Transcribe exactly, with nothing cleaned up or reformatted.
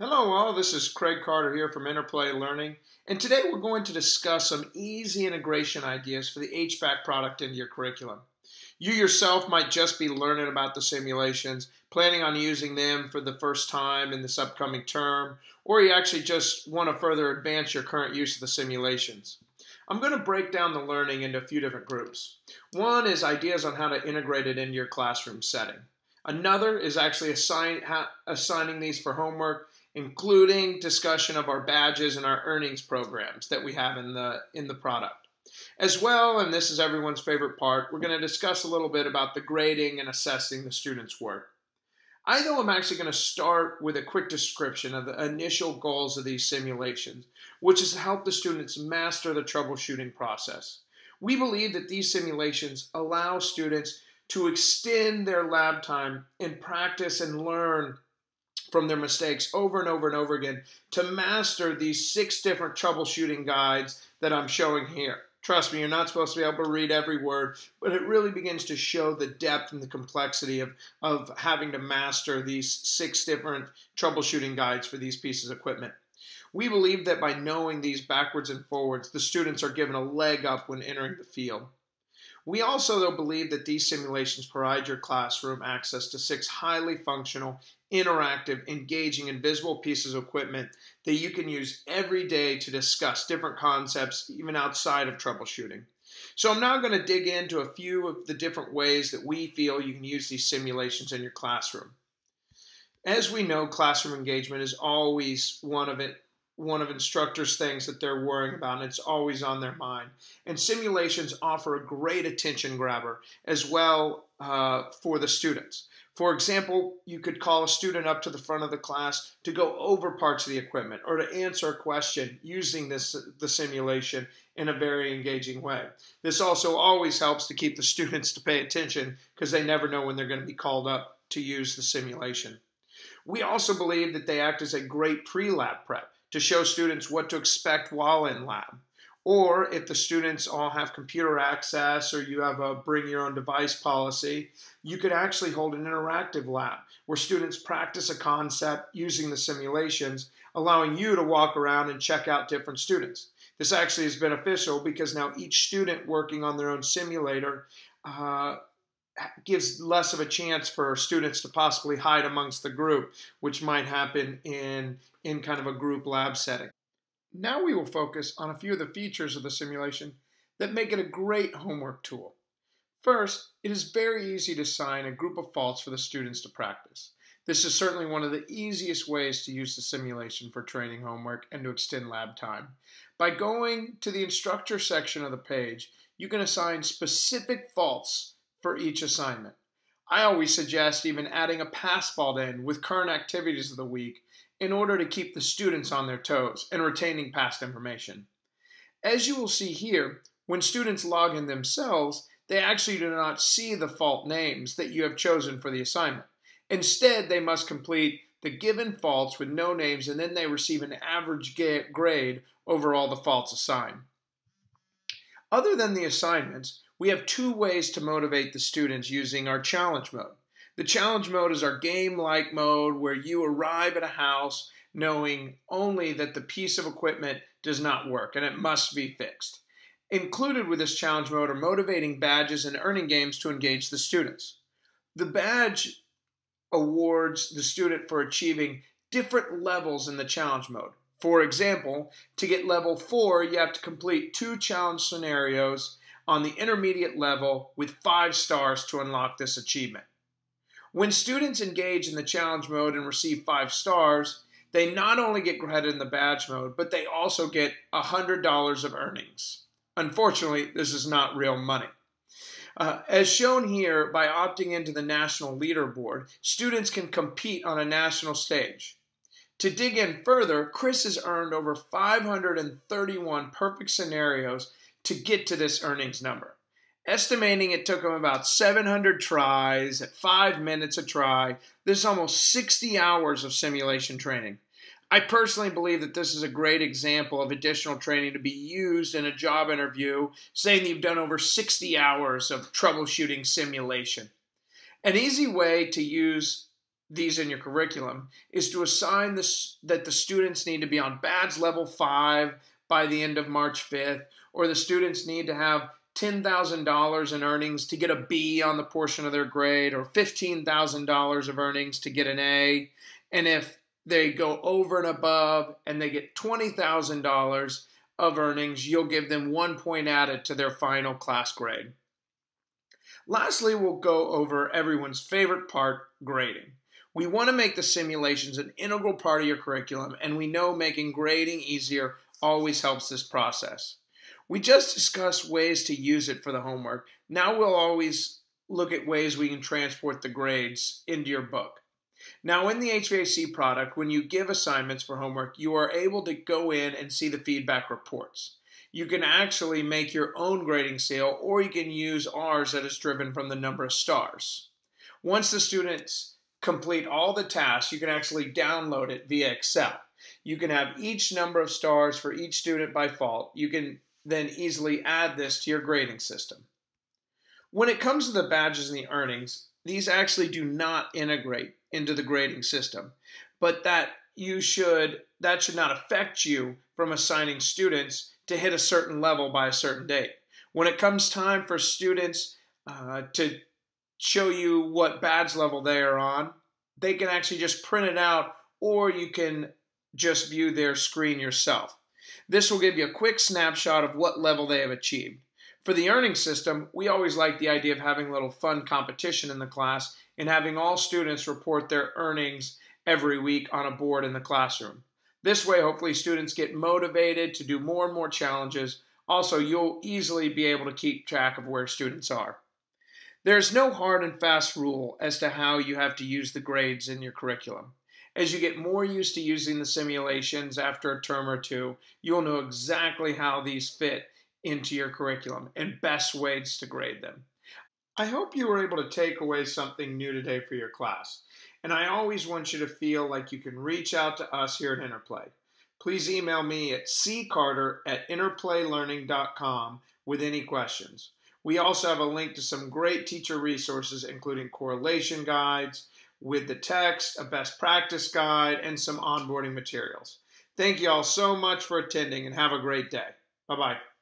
Hello all, this is Craig Carter here from Interplay Learning, and today we're going to discuss some easy integration ideas for the H V A C product into your curriculum. You yourself might just be learning about the simulations, planning on using them for the first time in this upcoming term, or you actually just want to further advance your current use of the simulations. I'm going to break down the learning into a few different groups. One is ideas on how to integrate it into your classroom setting. Another is actually assign, ha, assigning these for homework, including discussion of our badges and our earnings programs that we have in the, in the product. As well, and this is everyone's favorite part, we're going to discuss a little bit about the grading and assessing the students' work. I, though, am actually going to start with a quick description of the initial goals of these simulations, which is to help the students master the troubleshooting process. We believe that these simulations allow students to extend their lab time and practice and learn from their mistakes over and over and over again to master these six different troubleshooting guides that I'm showing here. Trust me, you're not supposed to be able to read every word, but it really begins to show the depth and the complexity of, of having to master these six different troubleshooting guides for these pieces of equipment. We believe that by knowing these backwards and forwards, the students are given a leg up when entering the field. We also, though, believe that these simulations provide your classroom access to six highly functional, interactive, engaging, and visible pieces of equipment that you can use every day to discuss different concepts, even outside of troubleshooting. So I'm now going to dig into a few of the different ways that we feel you can use these simulations in your classroom. As we know, classroom engagement is always one of it. one of instructors' things that they're worrying about, and it's always on their mind. And simulations offer a great attention grabber as well uh, for the students. For example, you could call a student up to the front of the class to go over parts of the equipment or to answer a question using this, the simulation in a very engaging way. This also always helps to keep the students to pay attention because they never know when they're going to be called up to use the simulation. We also believe that they act as a great pre-lab prep to show students what to expect while in lab. Or if the students all have computer access or you have a bring your own device policy, you could actually hold an interactive lab where students practice a concept using the simulations, allowing you to walk around and check out different students. This actually is beneficial because now each student working on their own simulator uh, gives less of a chance for students to possibly hide amongst the group, which might happen in, in kind of a group lab setting. Now we will focus on a few of the features of the simulation that make it a great homework tool. First, it is very easy to assign a group of faults for the students to practice. This is certainly one of the easiest ways to use the simulation for training homework and to extend lab time. By going to the instructor section of the page, you can assign specific faults for each assignment. I always suggest even adding a past fault in with current activities of the week in order to keep the students on their toes and retaining past information. As you will see here, when students log in themselves, they actually do not see the fault names that you have chosen for the assignment. Instead, they must complete the given faults with no names, and then they receive an average grade over all the faults assigned. Other than the assignments, we have two ways to motivate the students using our challenge mode. The challenge mode is our game-like mode where you arrive at a house knowing only that the piece of equipment does not work and it must be fixed. Included with this challenge mode are motivating badges and earning games to engage the students. The badge awards the student for achieving different levels in the challenge mode. For example, to get level four, you have to complete two challenge scenarios on the intermediate level with five stars to unlock this achievement. When students engage in the challenge mode and receive five stars, they not only get credit in the badge mode, but they also get one hundred dollars of earnings. Unfortunately, this is not real money. Uh, as shown here, by opting into the national leaderboard, students can compete on a national stage. To dig in further, Chris has earned over five hundred thirty-one perfect scenarios to get to this earnings number. Estimating it took him about seven hundred tries at five minutes a try. This is almost sixty hours of simulation training. I personally believe that this is a great example of additional training to be used in a job interview, saying that you've done over sixty hours of troubleshooting simulation. An easy way to use these in your curriculum is to assign this, that the students need to be on badge level five by the end of March fifth, or the students need to have ten thousand dollars in earnings to get a B on the portion of their grade, or fifteen thousand dollars of earnings to get an A. And if they go over and above and they get twenty thousand dollars of earnings, you'll give them one point added to their final class grade. Lastly, we'll go over everyone's favorite part, grading. We want to make the simulations an integral part of your curriculum, and we know making grading easier always helps this process. We just discussed ways to use it for the homework. Now we'll always look at ways we can transport the grades into your book. Now in the H V A C product, when you give assignments for homework, you are able to go in and see the feedback reports. You can actually make your own grading scale, or you can use ours that is driven from the number of stars. Once the students complete all the tasks, you can actually download it via Excel. You can have each number of stars for each student by fault. You can then easily add this to your grading system. When it comes to the badges and the earnings, these actually do not integrate into the grading system, but that you should, that should not affect you from assigning students to hit a certain level by a certain date. When it comes time for students uh, to show you what badge level they are on, they can actually just print it out, or you can just view their screen yourself. This will give you a quick snapshot of what level they have achieved. For the earnings system, we always like the idea of having a little fun competition in the class and having all students report their earnings every week on a board in the classroom. This way, hopefully, students get motivated to do more and more challenges. Also, you'll easily be able to keep track of where students are. There's no hard and fast rule as to how you have to use the grades in your curriculum. As you get more used to using the simulations after a term or two, you'll know exactly how these fit into your curriculum and best ways to grade them. I hope you were able to take away something new today for your class, and I always want you to feel like you can reach out to us here at Interplay. Please email me at c carter at interplay learning dot com with any questions. We also have a link to some great teacher resources, including correlation guides, with the text, a best practice guide, and some onboarding materials. Thank you all so much for attending, and have a great day. Bye-bye.